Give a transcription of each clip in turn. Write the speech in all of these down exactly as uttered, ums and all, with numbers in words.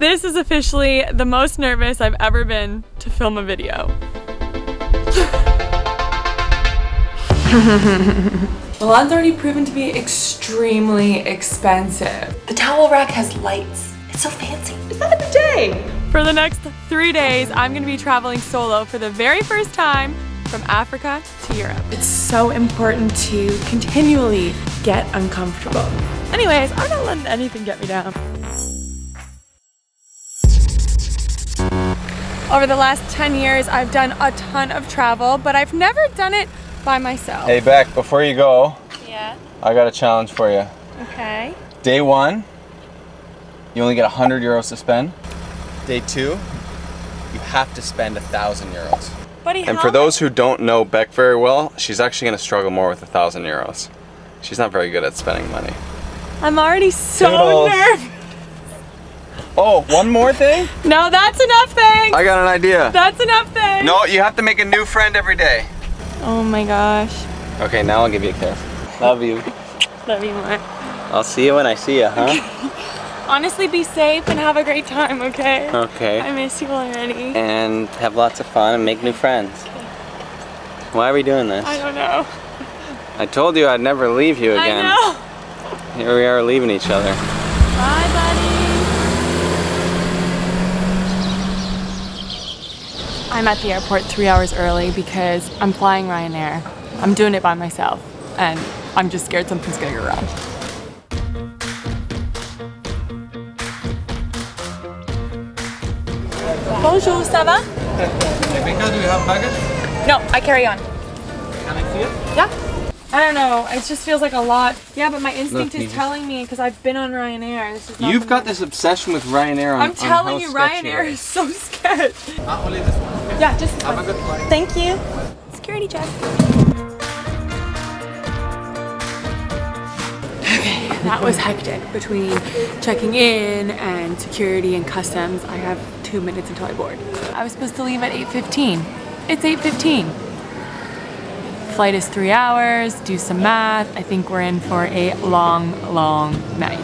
This is officially the most nervous I've ever been to film a video. Milan's already proven to be extremely expensive. The towel rack has lights. It's so fancy. Is that a bidet? For the next three days, I'm gonna be traveling solo for the very first time from Africa to Europe. It's so important to continually get uncomfortable. Anyways, I'm not letting anything get me down. Over the last ten years, I've done a ton of travel, but I've never done it by myself. Hey, Beck, before you go, yeah, I got a challenge for you. Okay. Day one, you only get one hundred euros to spend. Day two, you have to spend one thousand euros. Buddy, and for those who don't know Beck very well, she's actually going to struggle more with one thousand euros. She's not very good at spending money. I'm already so nervous. Oh, one more thing? No, that's enough thing. I got an idea. That's enough thing. No, you have to make a new friend every day. Oh my gosh. Okay, now I'll give you a kiss. Love you. Love you more. I'll see you when I see you, huh? Honestly, be safe and have a great time, okay? Okay. I miss you already. And have lots of fun and make new friends. Okay. Why are we doing this? I don't know. I told you I'd never leave you again. I know. Here we are leaving each other. Bye, buddy. I'm at the airport three hours early because I'm flying Ryanair. I'm doing it by myself, and I'm just scared something's gonna go wrong. Bonjour, ça va? Rebecca, do you have baggage? No, I carry on. Can I see it? Yeah. I don't know, it just feels like a lot. Yeah, but my instinct Look, is telling me, because I've been on Ryanair. This is You've got this obsession with Ryanair on I'm telling on you, Ryanair is so sketch. Not only this one. Yeah, just have a good flight. Thank you. Security check. Okay, that was hectic between checking in and security and customs. I have two minutes until I board. I was supposed to leave at eight fifteen. It's eight fifteen. Flight is three hours, do some math. I think we're in for a long, long night.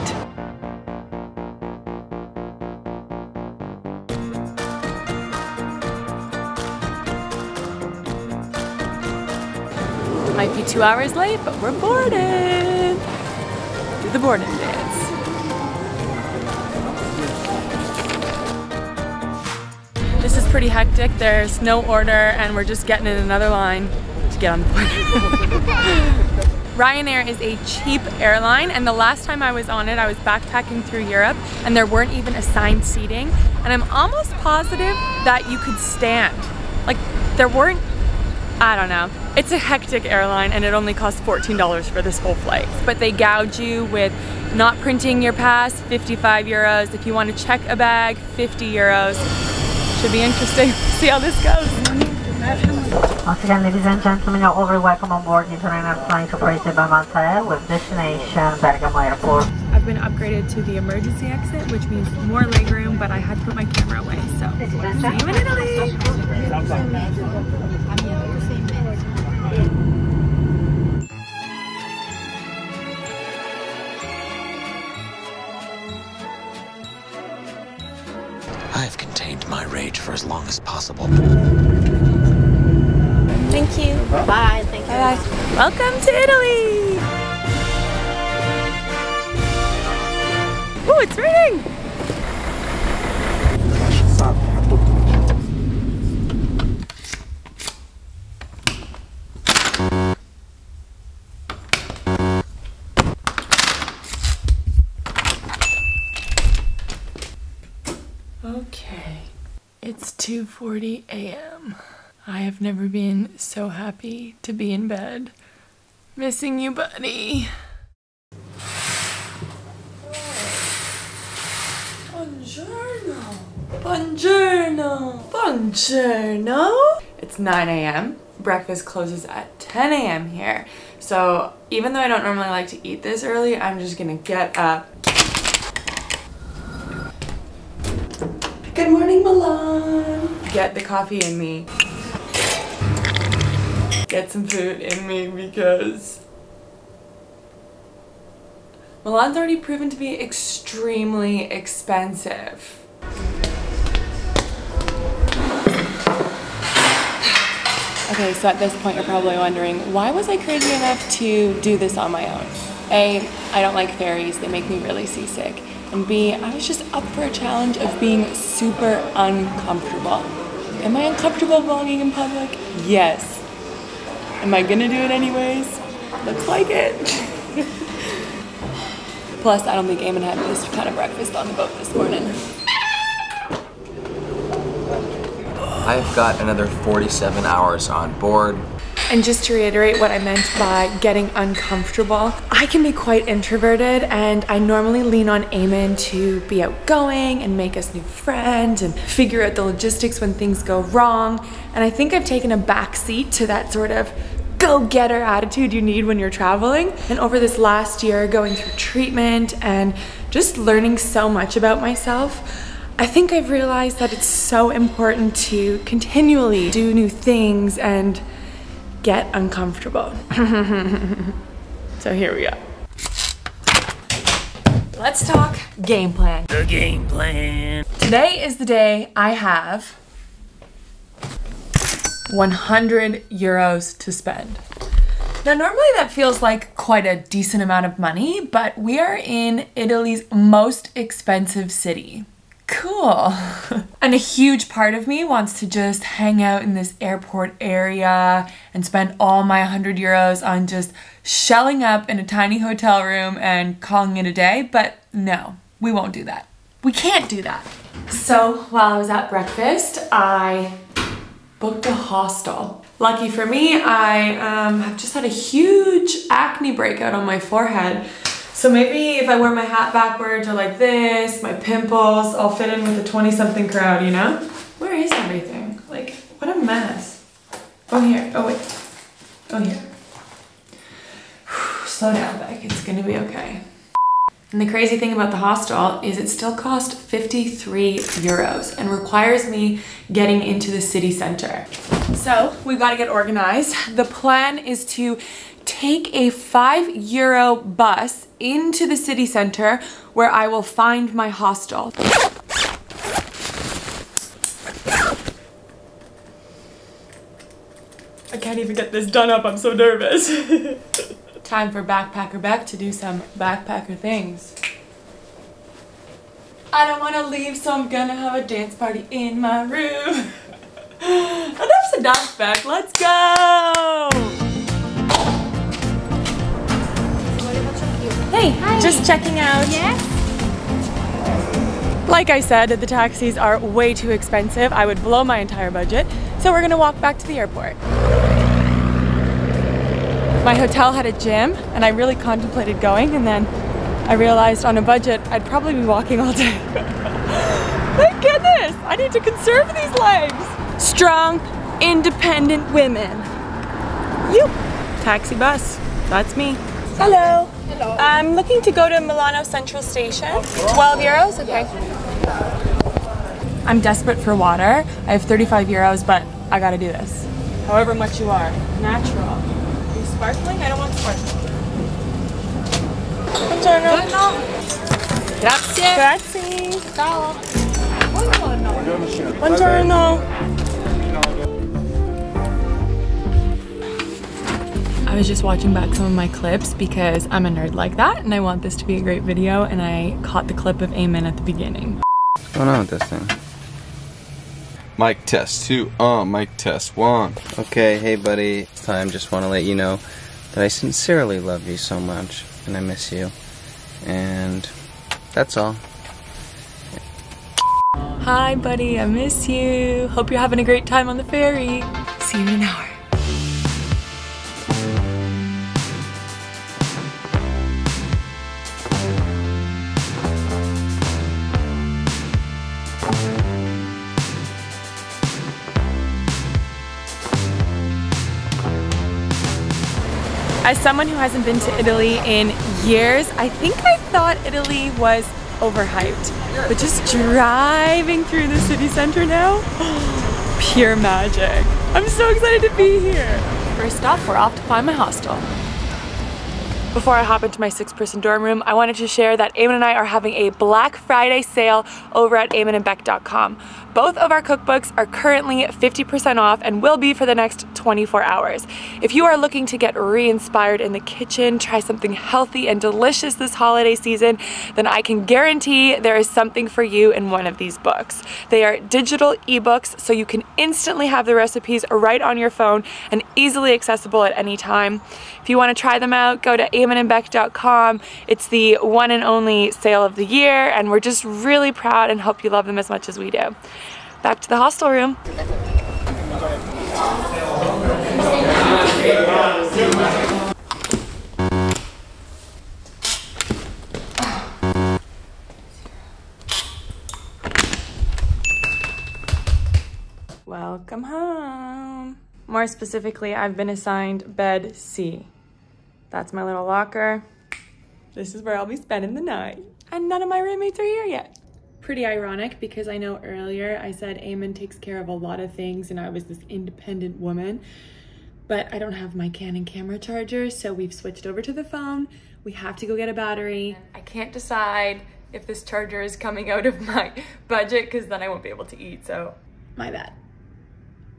Might be two hours late, but we're boarding. Do the boarding dance. This is pretty hectic. There's no order, and we're just getting in another line to get on the plane. Ryanair is a cheap airline, and the last time I was on it, I was backpacking through Europe, and there weren't even assigned seating. And I'm almost positive that you could stand. Like, there weren't. I don't know. It's a hectic airline, and it only costs fourteen dollars for this whole flight. But they gouge you with not printing your pass, fifty-five euros. If you want to check a bag, fifty euros. Should be interesting. See how this goes. Once again, ladies and gentlemen, you're all welcome on board the international flight operated by Malta Air with destination Bergamo Airport. I've been upgraded to the emergency exit, which means more legroom, but I had to put my camera away, so see you in Italy. I've contained my rage for as long as possible. Thank you. Bye. Thank you. Bye. Welcome to Italy. Oh, it's raining. Okay, it's two forty a m I have never been so happy to be in bed. Missing you, buddy. Buongiorno. Buongiorno. Buongiorno. It's nine a m Breakfast closes at ten a m here. So even though I don't normally like to eat this early, I'm just gonna get up. Good morning, Milan. Get the coffee in me. Get some food in me because Milan's already proven to be extremely expensive. Okay, so at this point you're probably wondering, why was I crazy enough to do this on my own? A, I don't like ferries, they make me really seasick. And B, I was just up for a challenge of being super uncomfortable. Am I uncomfortable vlogging in public? Yes. Am I gonna do it anyways? Looks like it. Plus, I don't think Eamon had this kind of breakfast on the boat this morning. I've got another forty-seven hours on board. And just to reiterate what I meant by getting uncomfortable, I can be quite introverted and I normally lean on Eamon to be outgoing and make us new friends and figure out the logistics when things go wrong. And I think I've taken a backseat to that sort of go-getter attitude you need when you're traveling. And over this last year, going through treatment and just learning so much about myself, I think I've realized that it's so important to continually do new things and get uncomfortable. So here we go. Let's talk game plan. The game plan. Today is the day I have one hundred euros to spend. Now normally that feels like quite a decent amount of money, but we are in Italy's most expensive city. Cool. And a huge part of me wants to just hang out in this airport area and spend all my one hundred euros on just shelling up in a tiny hotel room and calling it a day, but no, we won't do that. We can't do that. So while I was at breakfast, I booked a hostel. Lucky for me, I um, have just had a huge acne breakout on my forehead. So maybe if I wear my hat backwards or like this, my pimples, I'll fit in with the twenty something crowd, you know? Where is everything? Like, what a mess. Oh, here. Oh, wait. Oh, here. Slow down, Beck. It's gonna be okay. And the crazy thing about the hostel is it still cost fifty-three euros and requires me getting into the city center. So we've got to get organized. The plan is to take a five euro bus into the city center where I will find my hostel. I can't even get this done up, I'm so nervous. Time for Backpacker Beck to do some backpacker things. I don't wanna leave, so I'm gonna have a dance party in my room. Enough's enough, Beck, let's go! Hey, hi. Just checking out. Yes. Like I said, the taxis are way too expensive. I would blow my entire budget. So we're gonna walk back to the airport. My hotel had a gym and I really contemplated going, and then I realized on a budget, I'd probably be walking all day. Thank goodness, I need to conserve these lives. Strong, independent women. You. Taxi bus, that's me. Hello. Hello. I'm looking to go to Milano Central Station. twelve euros? Okay. I'm desperate for water. I have thirty-five euros, but I gotta do this. However much you are. Natural. Are you sparkling? I don't want sparkling. Buongiorno. Grazie. Grazie. Ciao. Buongiorno. Buongiorno. I was just watching back some of my clips because I'm a nerd like that and I want this to be a great video, and I caught the clip of Eamon at the beginning. What's going on with this thing? Mic test two, uh, mic test one. Okay, hey buddy. I just want to let you know that I sincerely love you so much and I miss you. And that's all. Hi buddy, I miss you. Hope you're having a great time on the ferry. See you in an hour. As someone who hasn't been to Italy in years, I think I thought Italy was overhyped. But just driving through the city center now, pure magic. I'm so excited to be here. First off, we're off to find my hostel. Before I hop into my six-person dorm room, I wanted to share that Eamon and I are having a Black Friday sale over at eamon and beck dot com. Both of our cookbooks are currently fifty percent off and will be for the next twenty-four hours. If you are looking to get re-inspired in the kitchen, try something healthy and delicious this holiday season, then I can guarantee there is something for you in one of these books. They are digital ebooks, so you can instantly have the recipes right on your phone and easily accessible at any time. If you want to try them out, go to eamon and bec dot com. It's the one and only sale of the year, and we're just really proud and hope you love them as much as we do. Back to the hostel room. Welcome home. More specifically, I've been assigned bed C. That's my little locker. This is where I'll be spending the night. And none of my roommates are here yet. Pretty ironic, because I know earlier I said Eamon takes care of a lot of things and I was this independent woman, but I don't have my Canon camera charger, so we've switched over to the phone. We have to go get a battery. I can't decide if this charger is coming out of my budget, because then I won't be able to eat, so my bad.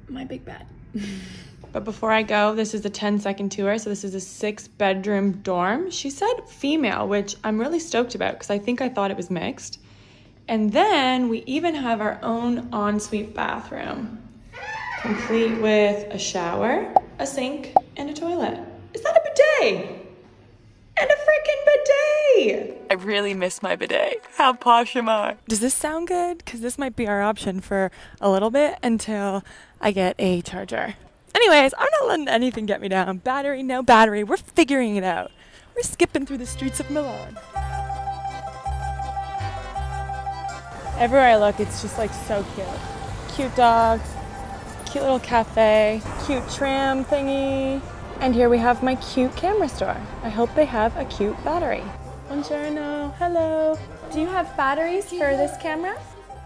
My big bad. But before I go, this is a ten second tour. So this is a six bedroom dorm. She said female, which I'm really stoked about because I think I thought it was mixed. And then we even have our own ensuite bathroom, complete with a shower, a sink, and a toilet. Is that a bidet? And a freaking bidet! I really miss my bidet. How posh am I? Does this sound good? Because this might be our option for a little bit until I get a charger. Anyways, I'm not letting anything get me down. Battery, no battery, we're figuring it out. We're skipping through the streets of Milan. Everywhere I look, it's just like so cute. Cute dogs, cute little cafe, cute tram thingy. And here we have my cute camera store. I hope they have a cute battery. Buongiorno, hello. Do you have batteries for this camera?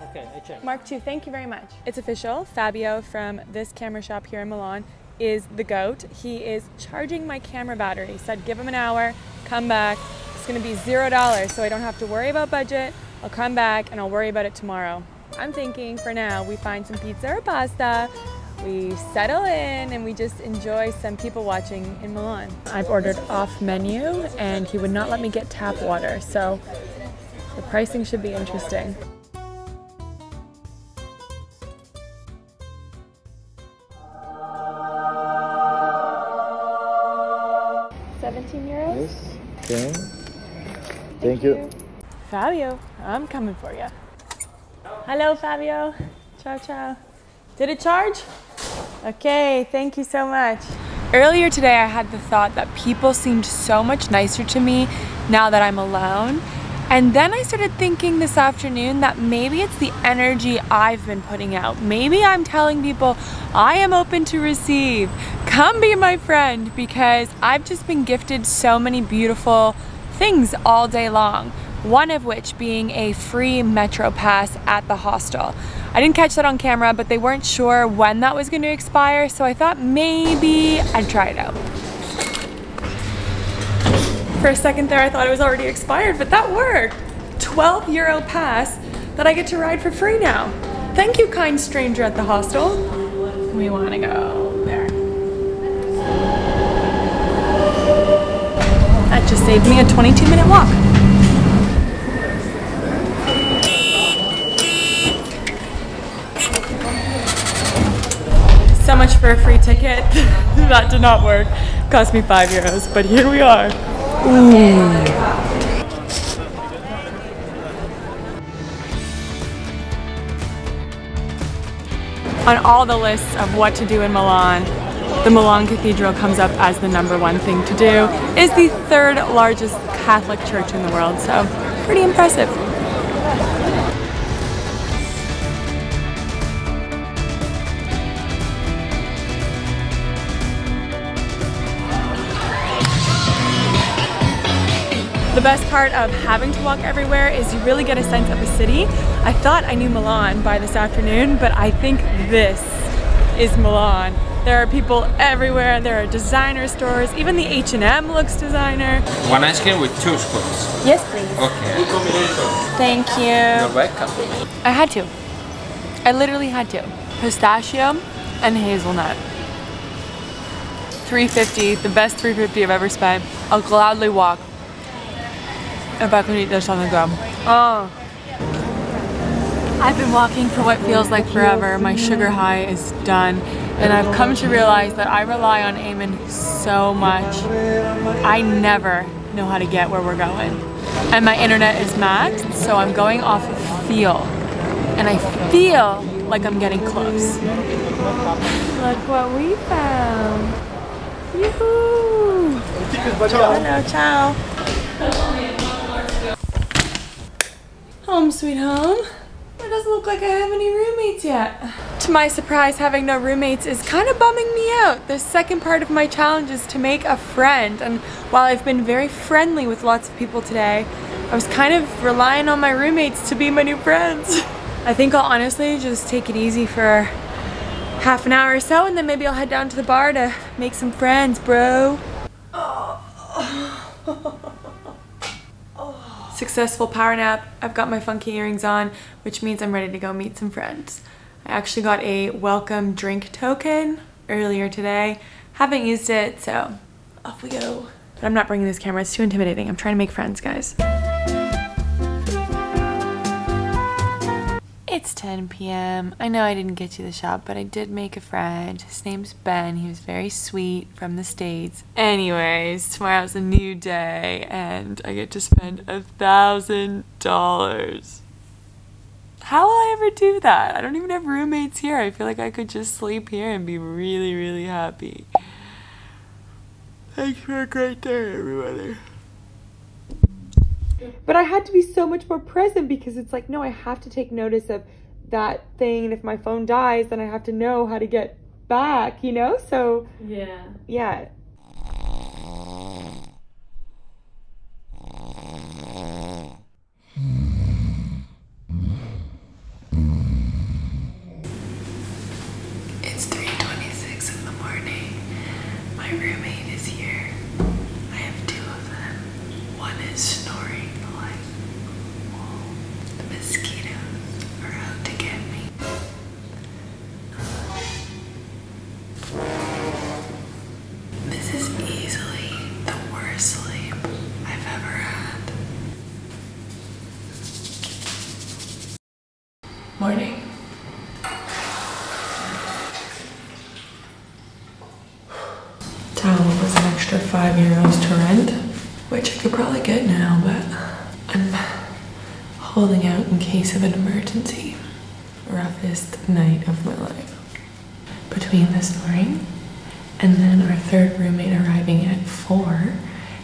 Okay, I check. Mark two, thank you very much. It's official, Fabio from this camera shop here in Milan is the goat. He is charging my camera battery. He said give him an hour, come back. It's gonna be zero dollars, so I don't have to worry about budget. I'll come back and I'll worry about it tomorrow. I'm thinking for now, we find some pizza or pasta, we settle in, and we just enjoy some people watching in Milan. I've ordered off menu and he would not let me get tap water, so the pricing should be interesting. seventeen euros? Yes, okay. Thank, Thank you. you. Fabio, I'm coming for you. Hello, Fabio. Ciao, ciao. Did it charge? Okay, thank you so much. Earlier today, I had the thought that people seemed so much nicer to me now that I'm alone. And then I started thinking this afternoon that maybe it's the energy I've been putting out. Maybe I'm telling people I am open to receive. Come be my friend, because I've just been gifted so many beautiful things all day long. One of which being a free metro pass at the hostel. I didn't catch that on camera, but they weren't sure when that was going to expire, so I thought maybe I'd try it out. For a second there, I thought it was already expired, but that worked. twelve euro pass that I get to ride for free now. Thank you, kind stranger at the hostel. We want to go there. That just saved me a twenty-two minute walk. So much for a free ticket. That did not work. Cost me five euros, but here we are. Ooh. On all the lists of what to do in Milan, the Milan Cathedral comes up as the number one thing to do. It's the third largest Catholic church in the world, so pretty impressive. The best part of having to walk everywhere is you really get a sense of a city. I thought I knew Milan by this afternoon, but I think this is Milan. There are people everywhere, there are designer stores, even the H and M looks designer. One ice cream with two scoops. Yes, please. Okay. Thank you. You're welcome. I had to. I literally had to. Pistachio and hazelnut. three fifty, the best three fifty I've ever spent. I'll gladly walk if I can eat this on the go. Oh. I've been walking for what feels like forever. My sugar high is done. And I've come to realize that I rely on Eamon so much. I never know how to get where we're going. And my internet is maxed, so I'm going off of feel. And I feel like I'm getting close. Look what we found. Yoo-hoo! Hello, ciao. Home sweet home. It doesn't look like I have any roommates yet. To my surprise, having no roommates is kind of bumming me out. The second part of my challenge is to make a friend, and while I've been very friendly with lots of people today, I was kind of relying on my roommates to be my new friends. I think I'll honestly just take it easy for half an hour or so, and then maybe I'll head down to the bar to make some friends, bro. Successful power nap. I've got my funky earrings on, which means I'm ready to go meet some friends. I actually got a welcome drink token earlier today. Haven't used it, so off we go. But I'm not bringing this camera, it's too intimidating. I'm trying to make friends, guys. It's ten p m I know I didn't get to the shop, but I did make a friend. His name's Ben. He was very sweet, from the States. Anyways, tomorrow's a new day, and I get to spend a thousand dollars. How will I ever do that? I don't even have roommates here. I feel like I could just sleep here and be really, really happy. Thanks for a great day, everybody. But I had to be so much more present because it's like, no, I have to take notice of that thing. And if my phone dies, then I have to know how to get back, you know? So, yeah. Yeah. It's three twenty-six in the morning. My roommate is here. I have two of them. One is snoring. Morning. Towel was an extra five euros to rent, which I could probably get now, but I'm holding out in case of an emergency. Roughest night of my life. Between the snoring and then our third roommate arriving at four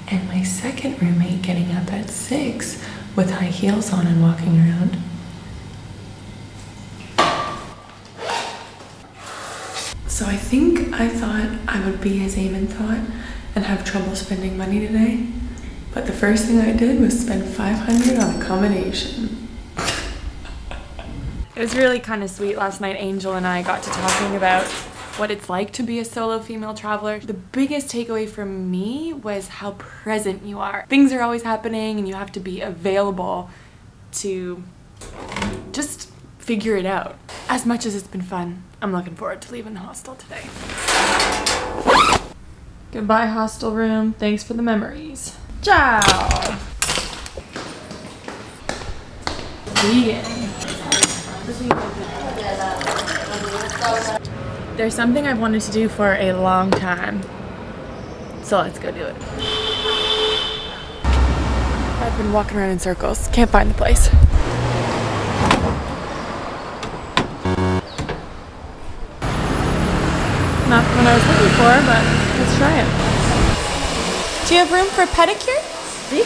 and my second roommate getting up at six with high heels on and walking around. So I think I thought I would be as Eamon thought and have trouble spending money today. But the first thing I did was spend five hundred on accommodation. It was really kind of sweet. Last night Angel and I got to talking about what it's like to be a solo female traveler. The biggest takeaway from me was how present you are. Things are always happening and you have to be available to just figure it out. As much as it's been fun, I'm looking forward to leaving the hostel today. Goodbye, hostel room. Thanks for the memories. Ciao! Vegan. There's something I've wanted to do for a long time. So let's go do it. I've been walking around in circles. Can't find the place. Not the one I was looking for, but let's try it. Do you have room for a pedicure? See?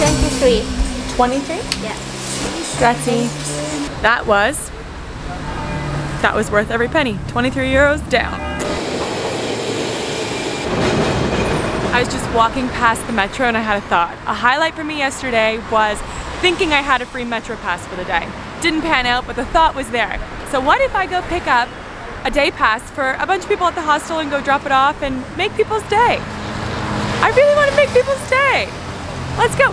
twenty-three. twenty-three? Yeah. Grazie. That was, that was worth every penny. twenty-three euros down. I was just walking past the metro and I had a thought. A highlight for me yesterday was thinking I had a free metro pass for the day. Didn't pan out, but the thought was there. So what if I go pick up a day pass for a bunch of people at the hostel and go drop it off and make people's day? I really want to make people stay. Let's go.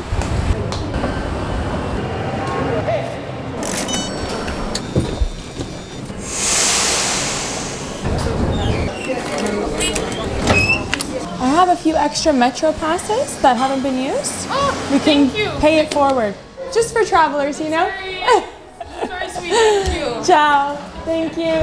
I have a few extra Metro passes that haven't been used. Oh, we can thank you. pay it forward. Just for travelers, you know? Sorry, sorry sweetie, thank you. Ciao, thank you.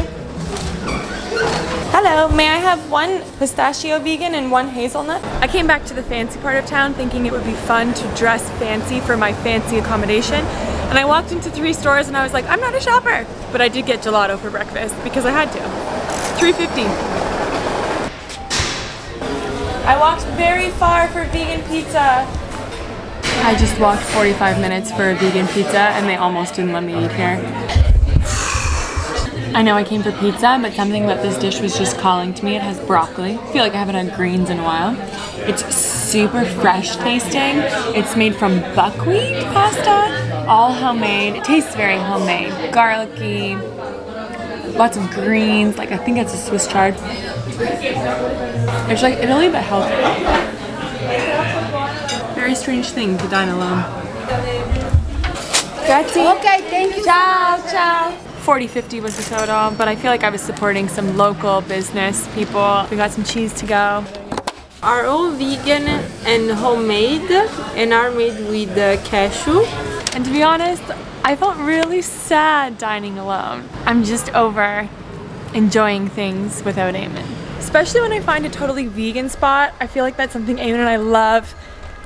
Hello, may I have one pistachio vegan and one hazelnut? I came back to the fancy part of town thinking it would be fun to dress fancy for my fancy accommodation. And I walked into three stores and I was like, I'm not a shopper. But I did get gelato for breakfast because I had to. three fifty. I walked very far for vegan pizza. I just walked forty-five minutes for a vegan pizza and they almost didn't let me eat here. I know I came for pizza, but something about this dish was just calling to me. It has broccoli. I feel like I haven't had greens in a while. It's super fresh tasting. It's made from buckwheat pasta, all homemade. It tastes very homemade, garlicky, lots of greens. Like I think it's a Swiss chard. It's like Italy, but healthy. Very strange thing to dine alone. Grazie. Okay, thank you. Ciao, ciao. forty fifty was the total, but I feel like I was supporting some local business people. We got some cheese to go. Are all vegan and homemade, and are made with uh, cashew. And to be honest, I felt really sad dining alone. I'm just over enjoying things without Eamon. Especially when I find a totally vegan spot, I feel like that's something Eamon and I love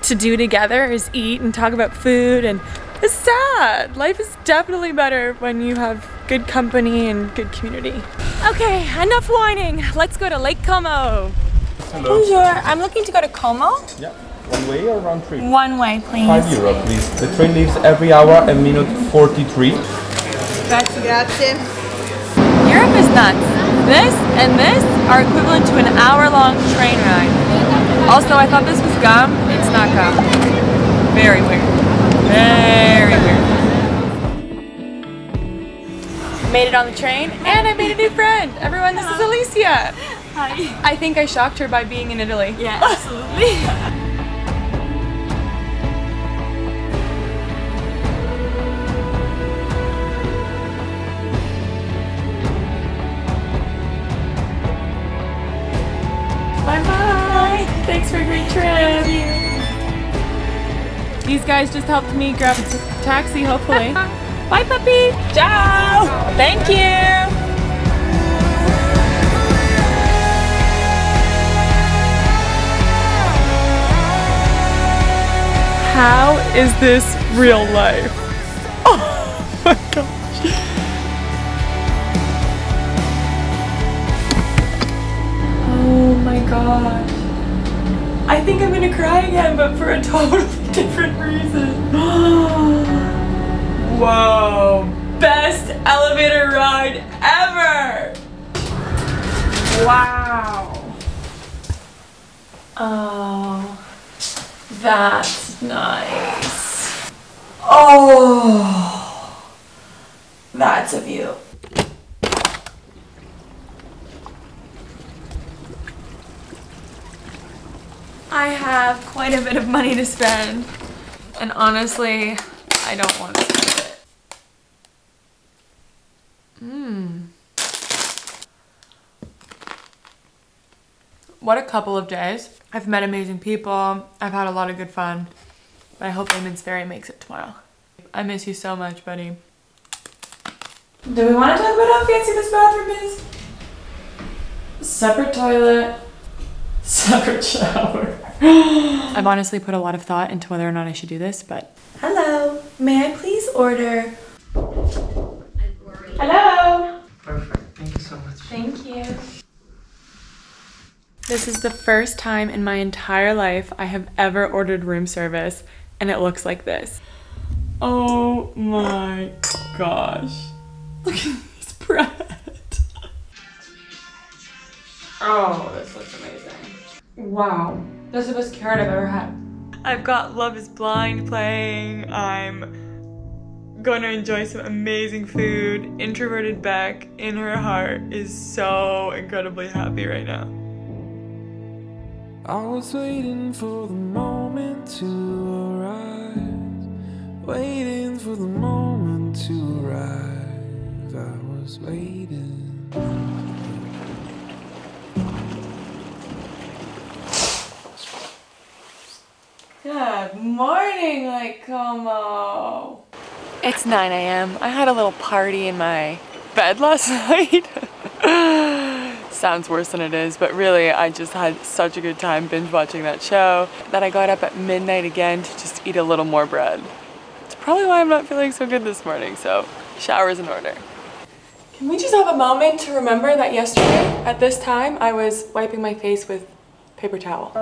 to do together, is eat and talk about food, and it's sad. Life is definitely better when you have good company and good community. Okay, enough whining. Let's go to Lake Como. Hello. Bonjour, I'm looking to go to Como. Yeah, one way or round trip? One way, please. Five euro, please. The train leaves every hour and minute forty-three. Grazie. Grazie. Europe is nuts. This and this are equivalent to an hour-long train ride. Also, I thought this was gum. It's not gum. Very weird. Very weird. Made it on the train, and I made a new friend. Everyone, this is Alicia. Hi. I think I shocked her by being in Italy. Yeah, absolutely. Thanks for a great trip. These guys just helped me grab a taxi, hopefully. Bye, puppy. Ciao. Thank you. How is this real life? Oh my gosh. Oh my gosh. I think I'm gonna cry again, but for a totally different reason. Whoa, best elevator ride ever! Wow. Oh, that's nice. Oh, that's a view. I have quite a bit of money to spend, and honestly, I don't want to spend it. Mmm. What a couple of days. I've met amazing people, I've had a lot of good fun, but I hope Eamon's Ferry makes it tomorrow. I miss you so much, buddy. Do we want to talk about how fancy this bathroom is? Separate toilet. Separate shower. I've honestly put a lot of thought into whether or not I should do this, but... Hello, may I please order... Hello! Perfect, thank you so much. Thank you. This is the first time in my entire life I have ever ordered room service, and it looks like this. Oh my gosh. Look at this bread. Oh, this looks amazing. Wow, that's the best carrot I've ever had. I've got Love is Blind playing. I'm gonna enjoy some amazing food. Introverted Beck in her heart is so incredibly happy right now. I was waiting for the moment to arrive, waiting for the moment to arrive, I was waiting. Good morning, Lake Como. It's nine A M I had a little party in my bed last night. Sounds worse than it is, but really I just had such a good time binge watching that show that I got up at midnight again to just eat a little more bread. It's probably why I'm not feeling so good this morning, so shower's in order. Can we just have a moment to remember that yesterday at this time I was wiping my face with paper towel?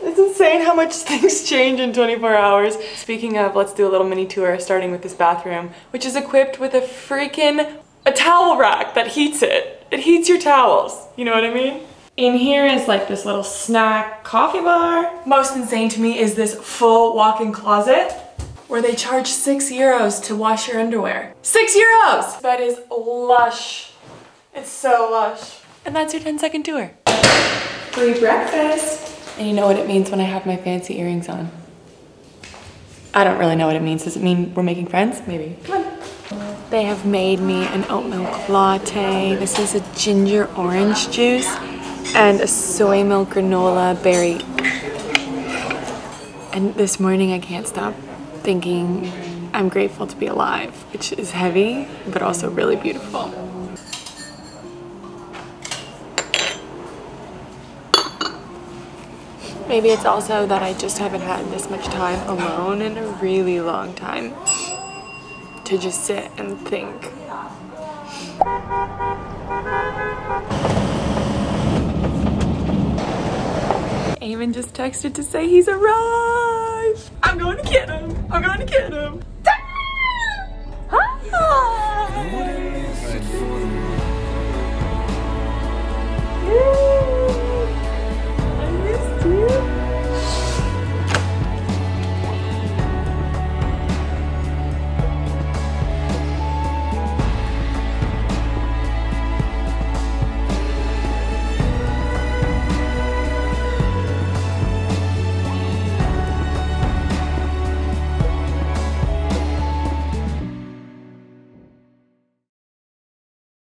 It's insane how much things change in twenty-four hours. Speaking of, let's do a little mini tour starting with this bathroom, which is equipped with a freaking a towel rack that heats it. It heats your towels, you know what I mean? In here is like this little snack coffee bar. Most insane to me is this full walk-in closet where they charge six euros to wash your underwear. Six euros! That is lush. It's so lush. And that's your ten second tour. Free breakfast. And you know what it means when I have my fancy earrings on. I don't really know what it means. Does it mean we're making friends? Maybe. Come on. They have made me an oat milk latte. This is a ginger orange juice and a soy milk granola berry. And this morning I can't stop thinking I'm grateful to be alive, which is heavy, but also really beautiful. Maybe it's also that I just haven't had this much time alone in a really long time to just sit and think. Eamon just texted to say he's arrived. I'm going to get him. I'm going to get him. Hi. Woo! I missed you.